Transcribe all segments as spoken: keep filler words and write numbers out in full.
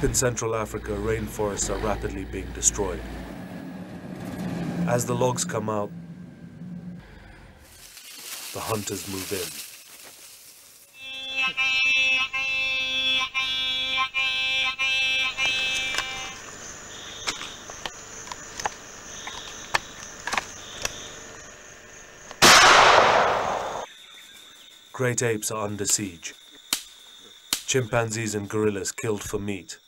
deep in Central Africa, rainforests are rapidly being destroyed. As the logs come out, the hunters move in. Great apes are under siege. Chimpanzees and gorillas killed for meat.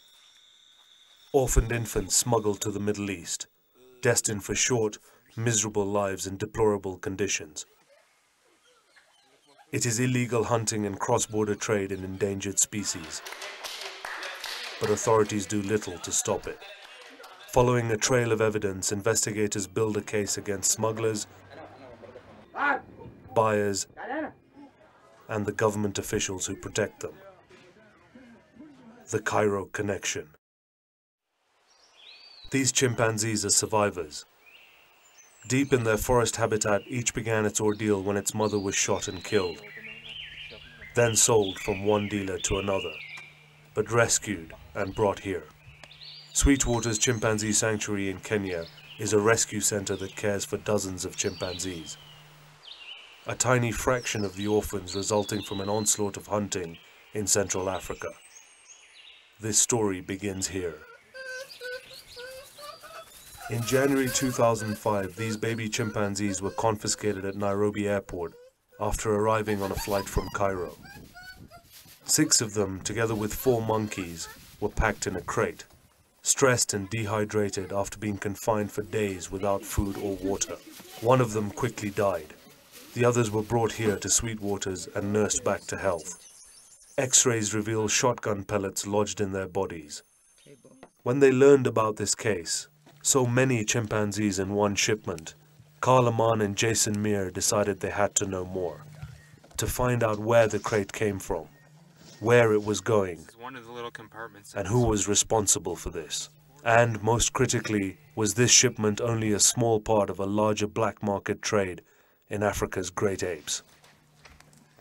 Orphaned infants smuggled to the Middle East, destined for short, miserable lives in deplorable conditions. It is illegal hunting and cross-border trade in endangered species, but authorities do little to stop it. Following a trail of evidence, investigators build a case against smugglers, buyers, and the government officials who protect them. The Cairo connection. These chimpanzees are survivors. Deep in their forest habitat, each began its ordeal when its mother was shot and killed, then sold from one dealer to another, but rescued and brought here. Sweetwaters Chimpanzee Sanctuary in Kenya is a rescue center that cares for dozens of chimpanzees. A tiny fraction of the orphans resulting from an onslaught of hunting in Central Africa. This story begins here. In January two thousand five, these baby chimpanzees were confiscated at Nairobi Airport after arriving on a flight from Cairo. Six of them, together with four monkeys, were packed in a crate, stressed and dehydrated after being confined for days without food or water. One of them quickly died. The others were brought here to Sweetwaters and nursed back to health. X-rays reveal shotgun pellets lodged in their bodies. When they learned about this case, so many chimpanzees in one shipment, Karl Ammann and Jason Meir decided they had to know more, to find out where the crate came from, where it was going, and who was responsible for this. And most critically, was this shipment only a small part of a larger black market trade in Africa's great apes?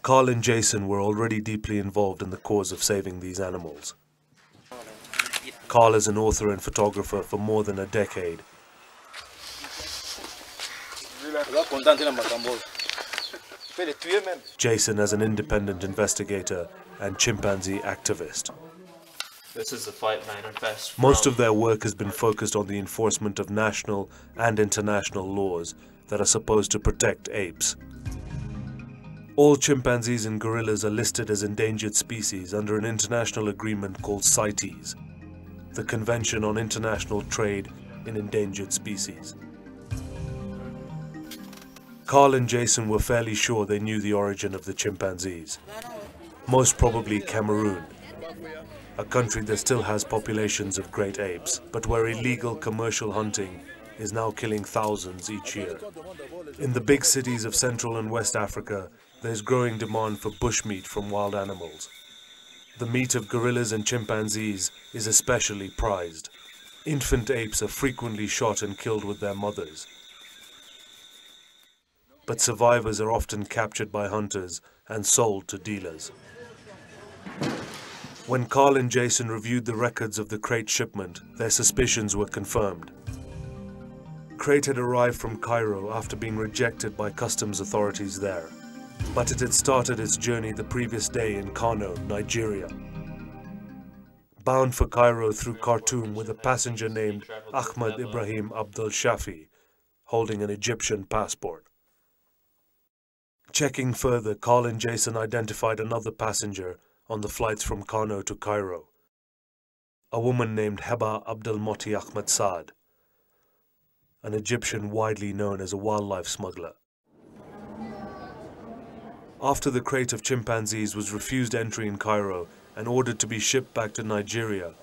Karl and Jason were already deeply involved in the cause of saving these animals. Karl is an author and photographer for more than a decade. Jason as an independent investigator and chimpanzee activist. This is the flight manifest. Most of their work has been focused on the enforcement of national and international laws that are supposed to protect apes. All chimpanzees and gorillas are listed as endangered species under an international agreement called CITES, the Convention on International Trade in Endangered Species. Karl and Jason were fairly sure they knew the origin of the chimpanzees, most probably Cameroon, a country that still has populations of great apes, but where illegal commercial hunting is now killing thousands each year. In the big cities of Central and West Africa, there's growing demand for bushmeat from wild animals. The meat of gorillas and chimpanzees is especially prized. Infant apes are frequently shot and killed with their mothers, but survivors are often captured by hunters and sold to dealers. When Karl and Jason reviewed the records of the crate shipment, their suspicions were confirmed. The crate had arrived from Cairo after being rejected by customs authorities there, but it had started its journey the previous day in Kano, Nigeria. Bound for Cairo through Khartoum with a passenger named Ahmed Ibrahim Abdel Shafi, holding an Egyptian passport. Checking further, Karl and Jason identified another passenger on the flights from Kano to Cairo, a woman named Heba Abdelmoti Ahmed Saad, an Egyptian widely known as a wildlife smuggler. After the crate of chimpanzees was refused entry in Cairo and ordered to be shipped back to Nigeria,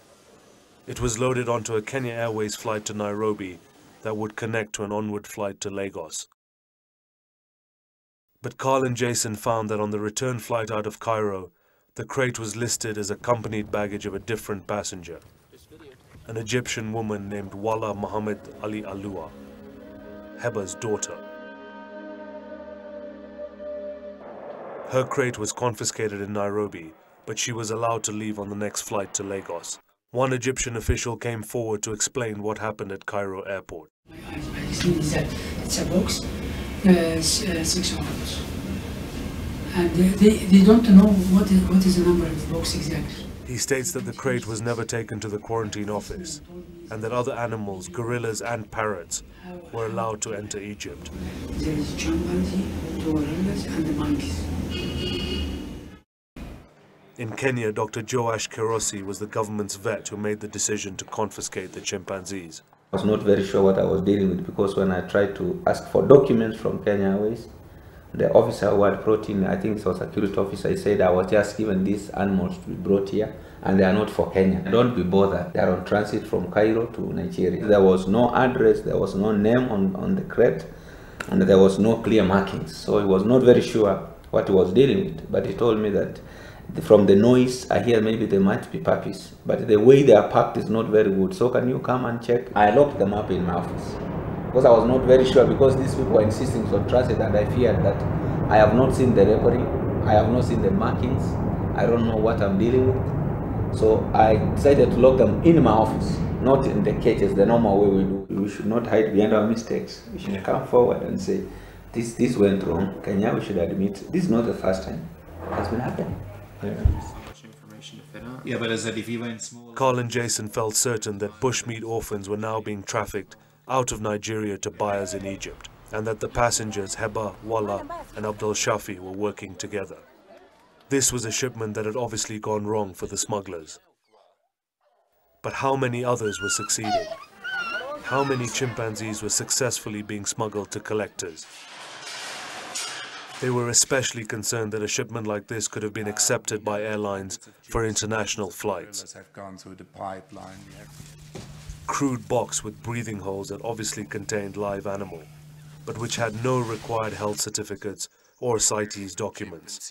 it was loaded onto a Kenya Airways flight to Nairobi that would connect to an onward flight to Lagos. But Karl and Jason found that on the return flight out of Cairo, the crate was listed as accompanied baggage of a different passenger, an Egyptian woman named Walaa Mohammed Ali Alua, Heba's daughter. Her crate was confiscated in Nairobi, but she was allowed to leave on the next flight to Lagos. One Egyptian official came forward to explain what happened at Cairo airport. I've seen that it's a box, uh, six hours. And they, they, they don't know what is, what is the number of the box exactly. He states that the crate was never taken to the quarantine office and that other animals, gorillas and parrots, were allowed to enter Egypt. There is chimpanzee, gorillas and the monkeys. In Kenya, Doctor Joash Kerosi was the government's vet who made the decision to confiscate the chimpanzees. I was not very sure what I was dealing with, because when I tried to ask for documents from Kenya Airways, the officer who had brought in, I think it was a security officer, he said, I was just given these animals to be brought here and they are not for Kenya. Don't be bothered. They are on transit from Cairo to Nigeria. There was no address, there was no name on, on the crate, and there was no clear markings. So he was not very sure what he was dealing with, but he told me that from the noise I hear, maybe they might be puppies, but the way they are packed is not very good, so can you come and check? I locked them up in my office, because I was not very sure, because these people are insisting on transit, and I feared that I have not seen the reporting, I have not seen the markings, I don't know what I'm dealing with. So I decided to lock them in my office, not in the cages, the normal way we do. We should not hide behind our mistakes. We should come forward and say, this, this went wrong. Kenya, we should admit, this is not the first time that's been happening. Yeah. Karl and Jason felt certain that bushmeat orphans were now being trafficked out of Nigeria to buyers in Egypt, and that the passengers Heba, Walaa and Abdel Shafi were working together. This was a shipment that had obviously gone wrong for the smugglers. But how many others were succeeding? How many chimpanzees were successfully being smuggled to collectors? They were especially concerned that a shipment like this could have been accepted by airlines for international flights. Crude box with breathing holes that obviously contained live animal, but which had no required health certificates or CITES documents,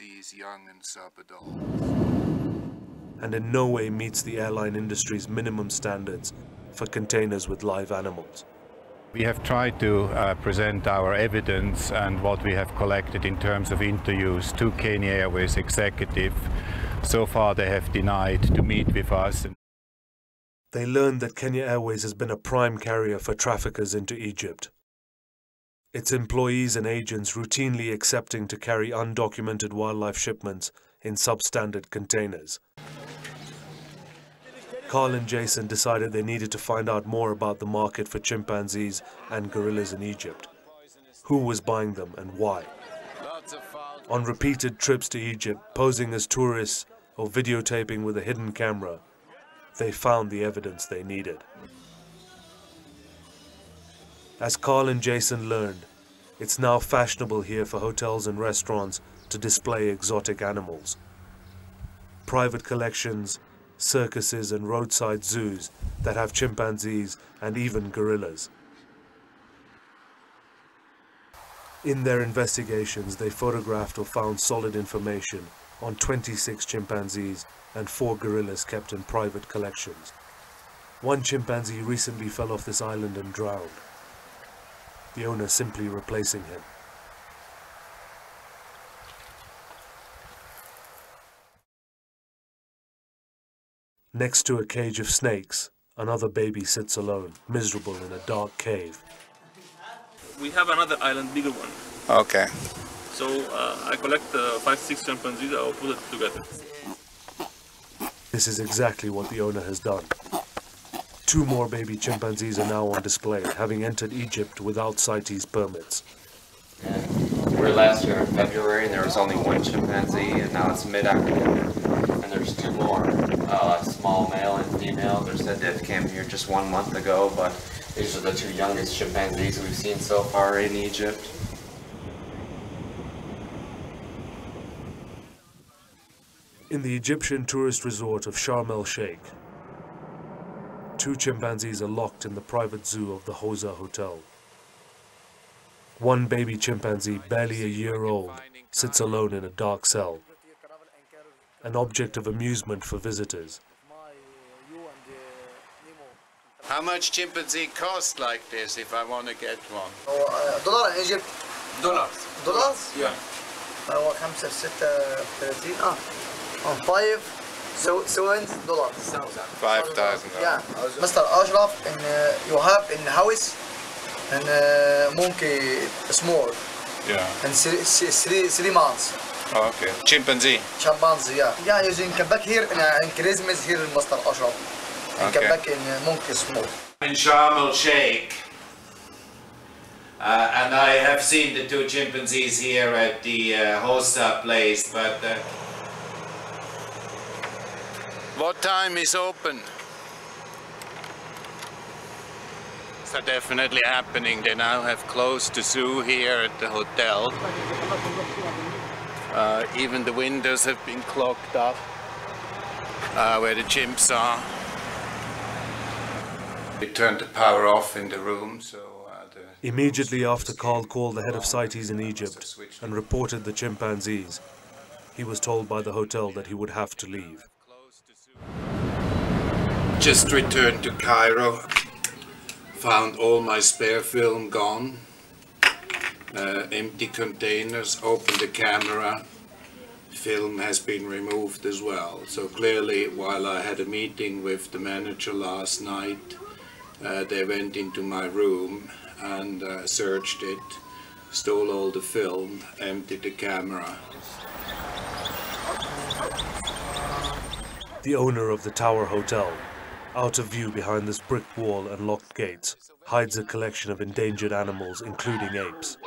and in no way meets the airline industry's minimum standards for containers with live animals. We have tried to uh, present our evidence and what we have collected in terms of interviews to Kenya Airways executive. So far they have denied to meet with us. They learned that Kenya Airways has been a prime carrier for traffickers into Egypt. Its employees and agents routinely accepting to carry undocumented wildlife shipments in substandard containers. Karl and Jason decided they needed to find out more about the market for chimpanzees and gorillas in Egypt. Who was buying them and why? On repeated trips to Egypt, posing as tourists or videotaping with a hidden camera, they found the evidence they needed. As Karl and Jason learned, it's now fashionable here for hotels and restaurants to display exotic animals. Private collections, circuses and roadside zoos that have chimpanzees and even gorillas. In their investigations, they photographed or found solid information on twenty-six chimpanzees and four gorillas kept in private collections. One chimpanzee recently fell off this island and drowned, the owner simply replacing him. Next to a cage of snakes, another baby sits alone, miserable in a dark cave. We have another island, bigger one. Okay. So uh, I collect uh, five, six chimpanzees, I'll put it together. This is exactly what the owner has done. Two more baby chimpanzees are now on display, having entered Egypt without CITES permits. Yeah. We were last year in February and there was only one chimpanzee, and now it's mid-October. There's two more, uh, small male and female. They said they came here just one month ago, but these are the two youngest chimpanzees we've seen so far in Egypt. In the Egyptian tourist resort of Sharm el-Sheikh, two chimpanzees are locked in the private zoo of the Hosha Hotel. One baby chimpanzee, barely a year old, sits alone in a dark cell, an object of amusement for visitors. How much chimpanzee cost like this if I want to get one? Oh, uh, dollar in Egypt. Dollars. Dollars? Yeah. Uh, five, So seven dollars. five thousand. Yeah. Mister Ashraf and uh, you have in house and uh, monkey small. Yeah. And three, three, three months. Oh, okay. Chimpanzee. Chimpanzee, yeah. Yeah, you can come back here in, uh, in Christmas here in Mister Ashraf. And okay. Come back in uh, monkey small. In Sharm el-Sheikh. Uh, and I have seen the two chimpanzees here at the uh, Hosha place, but... Uh, what time is open? So definitely happening. They now have closed the zoo here at the hotel. Uh, even the windows have been clogged up uh, where the chimps are. They turned the power off in the room, so... Uh, the Immediately after Karl called the head of CITES in Egypt and reported the chimpanzees, he was told by the hotel that he would have to leave. Just returned to Cairo, found all my spare film gone, uh, empty containers, opened the camera, film has been removed as well. So clearly, while I had a meeting with the manager last night, uh, they went into my room and uh, searched it, stole all the film, emptied the camera. The owner of the Tower Hotel, out of view behind this brick wall and locked gates, hides a collection of endangered animals, including apes.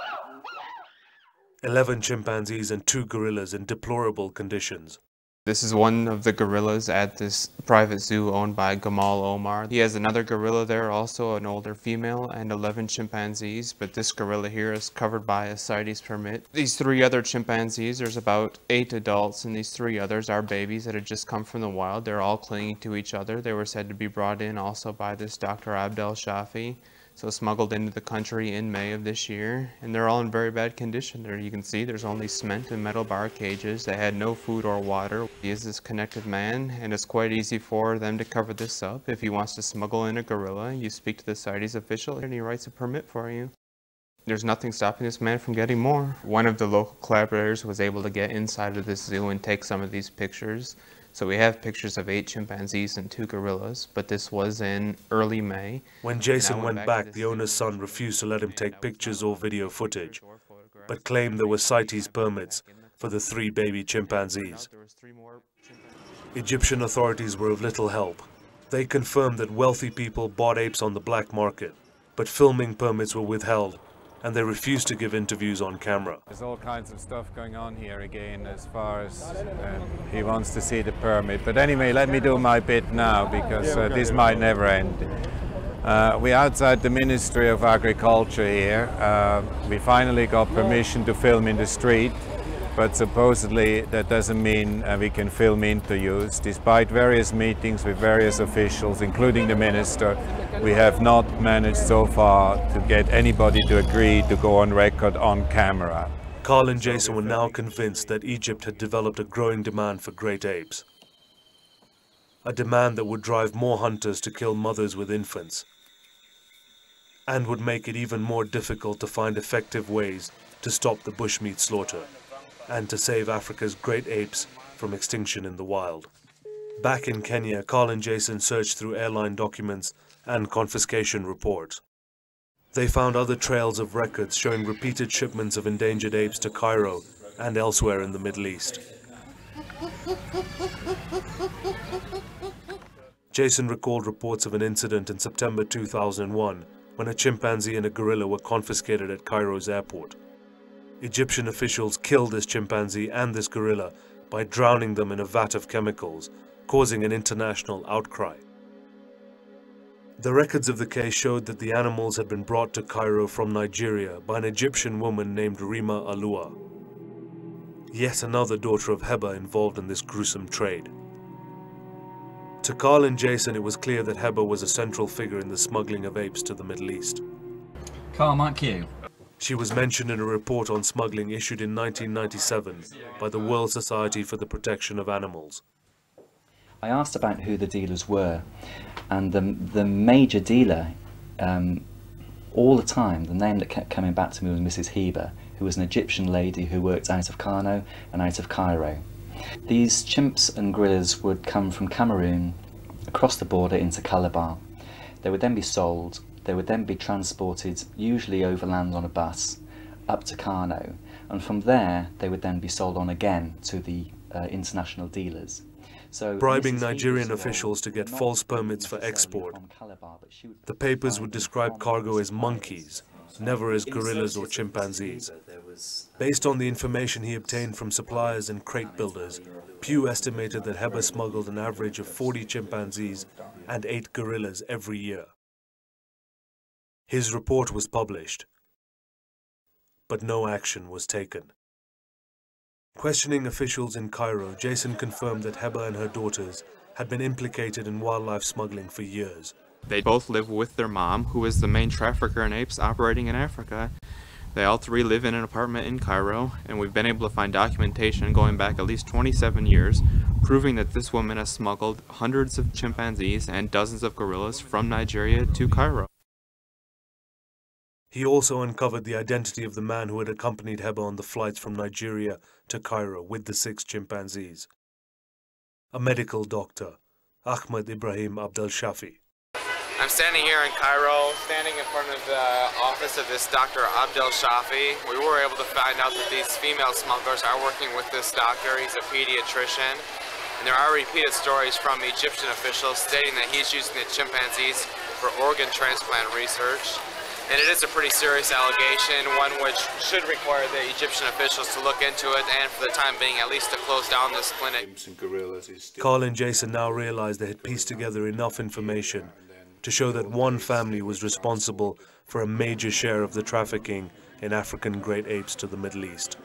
Eleven chimpanzees and two gorillas in deplorable conditions. This is one of the gorillas at this private zoo owned by Gamal Omar. He has another gorilla there, also an older female, and eleven chimpanzees, but this gorilla here is covered by a CITES permit. These three other chimpanzees, there's about eight adults, and these three others are babies that had just come from the wild. They're all clinging to each other. They were said to be brought in also by this Doctor Abdel Shafi, so smuggled into the country in May of this year, and they're all in very bad condition. There you can see there's only cement and metal bar cages. They had no food or water. He is this connected man, and it's quite easy for them to cover this up. If he wants to smuggle in a gorilla, you speak to the CITES official and he writes a permit for you. There's nothing stopping this man from getting more. One of the local collaborators was able to get inside of this zoo and take some of these pictures. So we have pictures of eight chimpanzees and two gorillas, but this was in early May. When Jason went back, the owner's son refused to let him take pictures or video footage, but claimed there were CITES permits for the three baby chimpanzees. Egyptian authorities were of little help. They confirmed that wealthy people bought apes on the black market, but filming permits were withheld, and they refused to give interviews on camera. There's all kinds of stuff going on here again as far as um, he wants to see the permit. But anyway, let me do my bit now, because uh, this might never end. Uh, we're outside the Ministry of Agriculture here. Uh, we finally got permission to film in the street, but supposedly that doesn't mean uh, we can film interviews. Despite various meetings with various officials, including the minister, we have not managed so far to get anybody to agree to go on record on camera. Karl and Jason were now convinced that Egypt had developed a growing demand for great apes. A demand that would drive more hunters to kill mothers with infants, and would make it even more difficult to find effective ways to stop the bushmeat slaughter, and to save Africa's great apes from extinction in the wild. Back in Kenya, Karl and Jason searched through airline documents and confiscation reports. They found other trails of records showing repeated shipments of endangered apes to Cairo and elsewhere in the Middle East. Jason recalled reports of an incident in September two thousand one when a chimpanzee and a gorilla were confiscated at Cairo's airport. Egyptian officials killed this chimpanzee and this gorilla by drowning them in a vat of chemicals, causing an international outcry. The records of the case showed that the animals had been brought to Cairo from Nigeria by an Egyptian woman named Rima Alua, yet another daughter of Heba involved in this gruesome trade. To Karl and Jason, it was clear that Heba was a central figure in the smuggling of apes to the Middle East. Karl, mark you. She was mentioned in a report on smuggling issued in nineteen ninety-seven by the World Society for the Protection of Animals. I asked about who the dealers were, and the, the major dealer, um, all the time, the name that kept coming back to me was Missus Heba, who was an Egyptian lady who worked out of Kano and out of Cairo. These chimps and gorillas would come from Cameroon across the border into Calabar. They would then be sold. They would then be transported, usually overland on a bus, up to Kano, and from there they would then be sold on again to the uh, international dealers. So bribing Nigerian officials to get false permits for export. The papers would describe cargo as monkeys, never as gorillas or chimpanzees. Based on the information he obtained from suppliers and crate builders, Pew estimated that Heba smuggled an average of forty chimpanzees and eight gorillas every year. His report was published, but no action was taken. Questioning officials in Cairo, Jason confirmed that Heba and her daughters had been implicated in wildlife smuggling for years. They both live with their mom, who is the main trafficker in apes operating in Africa. They all three live in an apartment in Cairo, and we've been able to find documentation going back at least twenty-seven years, proving that this woman has smuggled hundreds of chimpanzees and dozens of gorillas from Nigeria to Cairo. He also uncovered the identity of the man who had accompanied Heba on the flights from Nigeria to Cairo with the six chimpanzees. A medical doctor, Ahmed Ibrahim Abdel Shafi. I'm standing here in Cairo, standing in front of the office of this Doctor Abdel Shafi. We were able to find out that these female smugglers are working with this doctor. He's a pediatrician. And there are repeated stories from Egyptian officials stating that he's using the chimpanzees for organ transplant research. And it is a pretty serious allegation, one which should require the Egyptian officials to look into it and, for the time being, at least to close down this clinic. Carl and Jason now realized they had pieced together enough information to show that one family was responsible for a major share of the trafficking in African great apes to the Middle East.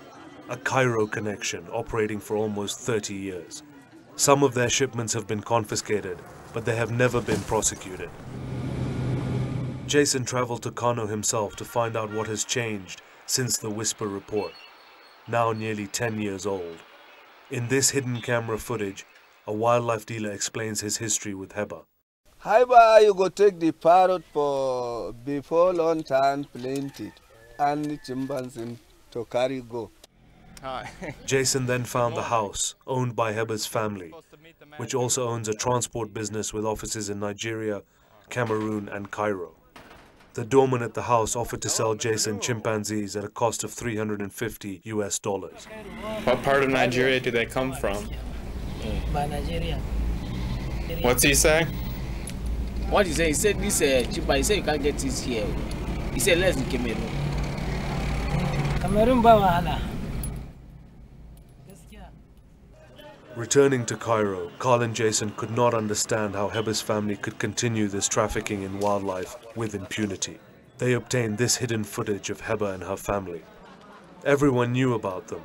A Cairo connection operating for almost thirty years. Some of their shipments have been confiscated, but they have never been prosecuted. Jason traveled to Kano himself to find out what has changed since the Whisper report, now nearly ten years old. In this hidden camera footage, a wildlife dealer explains his history with Heba. Heba, you go take the parrot for before long time, plenty, and chimpanzee to carry go. Jason then found the house owned by Heba's family, which also owns a transport business with offices in Nigeria, Cameroon and Cairo. The doorman at the house offered to sell Jason chimpanzees at a cost of three hundred fifty U S dollars. What part of Nigeria do they come from? By Nigeria. What's he say? What he say? He said this uh, chimpanzee. He said you can't get this here. He said let's in Cameroon. Cameroon bawahala. Returning to Cairo, Carl and Jason could not understand how Heba's family could continue this trafficking in wildlife with impunity. They obtained this hidden footage of Heba and her family. Everyone knew about them.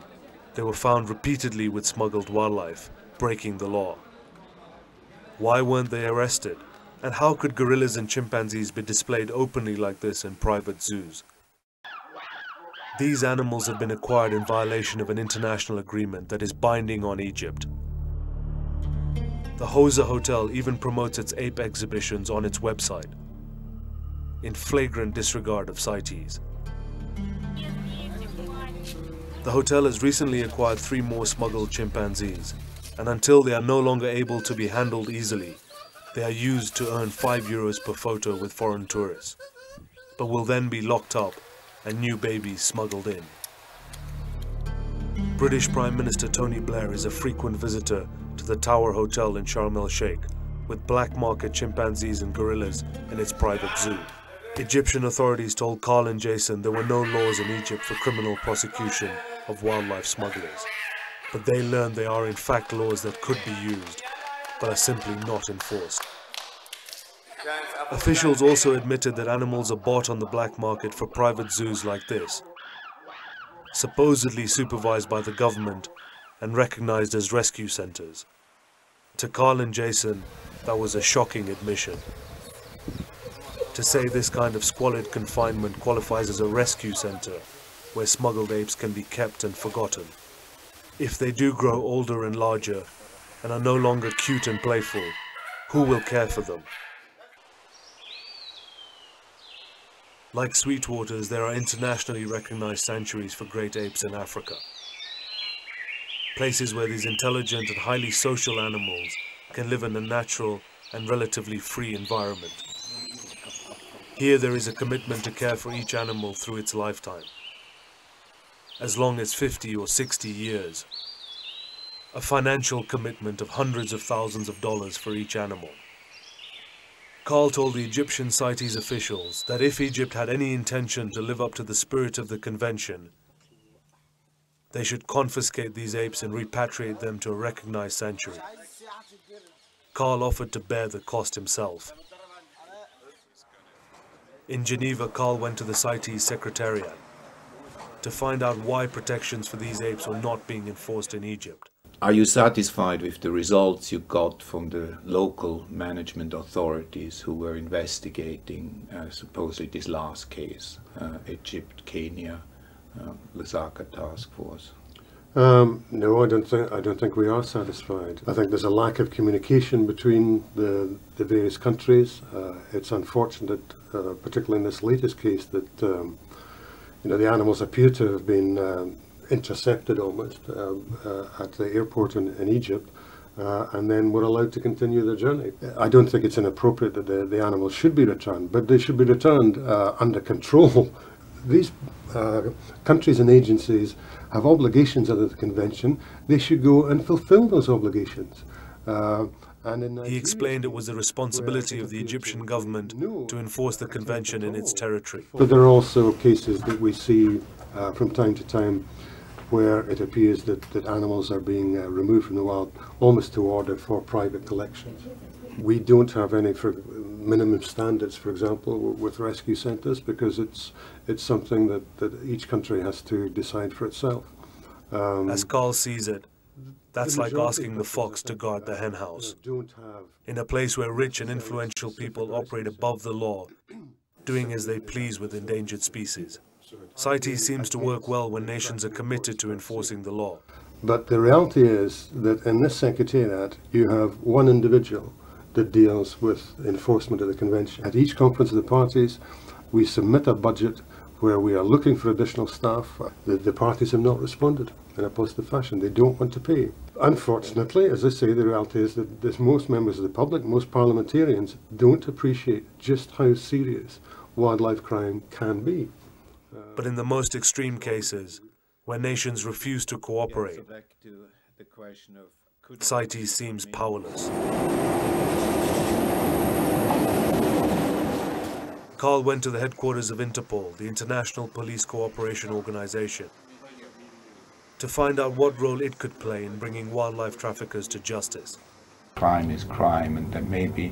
They were found repeatedly with smuggled wildlife, breaking the law. Why weren't they arrested? And how could gorillas and chimpanzees be displayed openly like this in private zoos? These animals have been acquired in violation of an international agreement that is binding on Egypt. The Hosha Hotel even promotes its ape exhibitions on its website, in flagrant disregard of CITES. The hotel has recently acquired three more smuggled chimpanzees, and until they are no longer able to be handled easily, they are used to earn five euros per photo with foreign tourists, but will then be locked up and new babies smuggled in. British Prime Minister Tony Blair is a frequent visitor to the Tower Hotel in Sharm el-Sheikh, with black market chimpanzees and gorillas in its private zoo. Egyptian authorities told Carl and Jason there were no laws in Egypt for criminal prosecution of wildlife smugglers, but they learned they are in fact laws that could be used, but are simply not enforced. Officials also admitted that animals are bought on the black market for private zoos like this, supposedly supervised by the government and recognized as rescue centers. To Carl and Jason, that was a shocking admission. To say this kind of squalid confinement qualifies as a rescue center, where smuggled apes can be kept and forgotten. If they do grow older and larger, and are no longer cute and playful, who will care for them? Like Sweetwaters, there are internationally recognized sanctuaries for great apes in Africa. places where these intelligent and highly social animals can live in a natural and relatively free environment. Here there is a commitment to care for each animal through its lifetime, as long as fifty or sixty years, a financial commitment of hundreds of thousands of dollars for each animal. Karl told the Egyptian CITES officials that if Egypt had any intention to live up to the spirit of the convention, they should confiscate these apes and repatriate them to a recognized sanctuary. Karl offered to bear the cost himself. In Geneva, Karl went to the CITES Secretariat to find out why protections for these apes were not being enforced in Egypt. Are you satisfied with the results you got from the local management authorities who were investigating uh, supposedly this last case, uh, Egypt, Kenya, uh, Lusaka Task Force? Um, no, I don't think I don't think we are satisfied. I think there's a lack of communication between the the various countries. Uh, it's unfortunate, uh, particularly in this latest case, that um, you know the animals appear to have been. Um, intercepted almost uh, uh, at the airport in, in Egypt uh, and then were allowed to continue their journey. I don't think it's inappropriate that the, the animals should be returned, but they should be returned uh, under control. These uh, countries and agencies have obligations under the convention. They should go and fulfill those obligations. Uh, and in Nigeria, he explained it was the responsibility of the Egyptian government to enforce the convention in its territory. But there are also cases that we see uh, from time to time where it appears that, that animals are being uh, removed from the wild almost to order for private collections. We don't have any for minimum standards, for example, with rescue centres, because it's it's something that, that each country has to decide for itself. Um, As Karl sees it, that's like asking the fox to guard the hen house. In a place where rich and influential people operate above the law, doing as they please with endangered species. CITES seems to work well when nations are committed to enforcing the law. But the reality is that in this secretariat you have one individual that deals with enforcement of the convention. At each conference of the parties we submit a budget where we are looking for additional staff. The, the parties have not responded in a positive fashion. They don't want to pay. Unfortunately, as I say, the reality is that this, most members of the public, most parliamentarians, don't appreciate just how serious wildlife crime can be. But in the most extreme cases, where nations refuse to cooperate, CITES seems powerless. Karl went to the headquarters of Interpol, the International Police Cooperation Organization, to find out what role it could play in bringing wildlife traffickers to justice. Crime is crime, and that maybe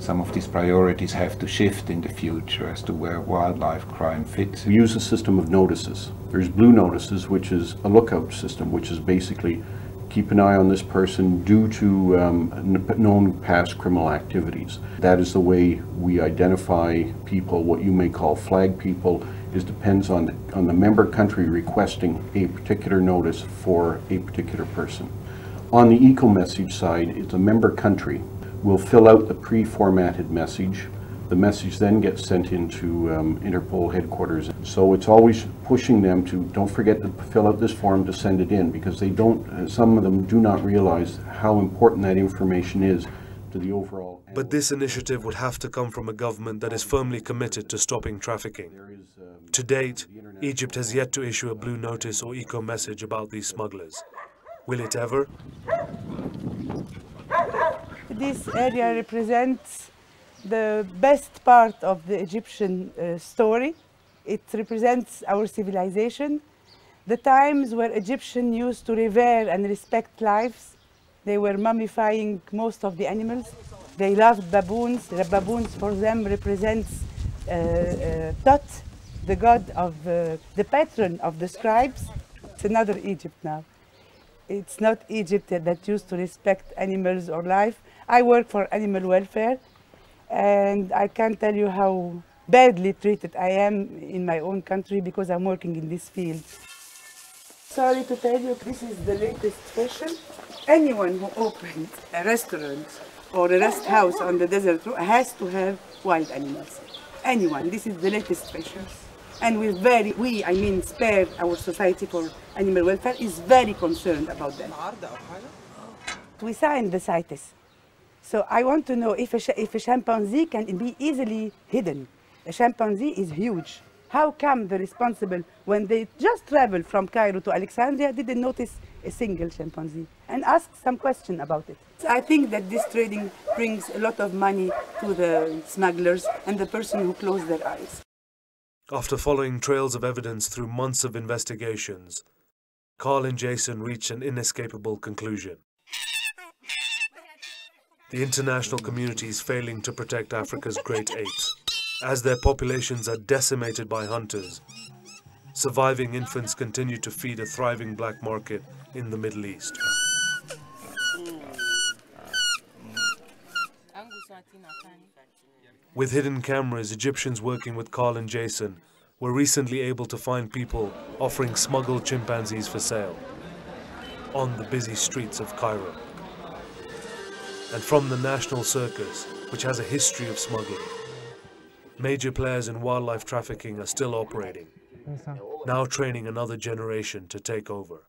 some of these priorities have to shift in the future as to where wildlife crime fits. We use a system of notices. There's blue notices, which is a lookout system, which is basically keep an eye on this person due to um, known past criminal activities. That is the way we identify people. What you may call flag people is depends on the, on the member country requesting a particular notice for a particular person. On the eco-message side, it's a member country will fill out the pre-formatted message. The message then gets sent into um, Interpol headquarters. So it's always pushing them to don't forget to fill out this form to send it in, because they don't, some of them do not realize how important that information is to the overall. But this initiative would have to come from a government that is firmly committed to stopping trafficking. To date, Egypt has yet to issue a blue notice or eco-message about these smugglers. Will it ever? This area represents the best part of the Egyptian uh, story. It represents our civilization, the times where Egyptians used to revere and respect lives. They were mummifying most of the animals. They loved baboons. The baboons for them represents uh, uh, Tot, the god of uh, the patron of the scribes. It's another Egypt now. It's not Egypt that used to respect animals or life. I work for animal welfare, and I can't tell you how badly treated I am in my own country because I'm working in this field. Sorry to tell you, this is the latest fashion. Anyone who opens a restaurant or a rest house on the desert has to have wild animals. Anyone, this is the latest fashion. and we very we I mean spared our Society for Animal Welfare is very concerned about that. We signed the CITES, so I want to know if a if a chimpanzee can be easily hidden. A chimpanzee is huge. How come the responsible, when they just traveled from Cairo to Alexandria, didn't notice a single chimpanzee and ask some question about it? I think that this trading brings a lot of money to the smugglers and the person who closed their eyes. After following trails of evidence through months of investigations, Karl and Jason reached an inescapable conclusion. The international community is failing to protect Africa's great apes, as their populations are decimated by hunters. Surviving infants continue to feed a thriving black market in the Middle East. With hidden cameras, Egyptians working with Karl and Jason were recently able to find people offering smuggled chimpanzees for sale on the busy streets of Cairo. And from the National Circus, which has a history of smuggling, major players in wildlife trafficking are still operating, now training another generation to take over.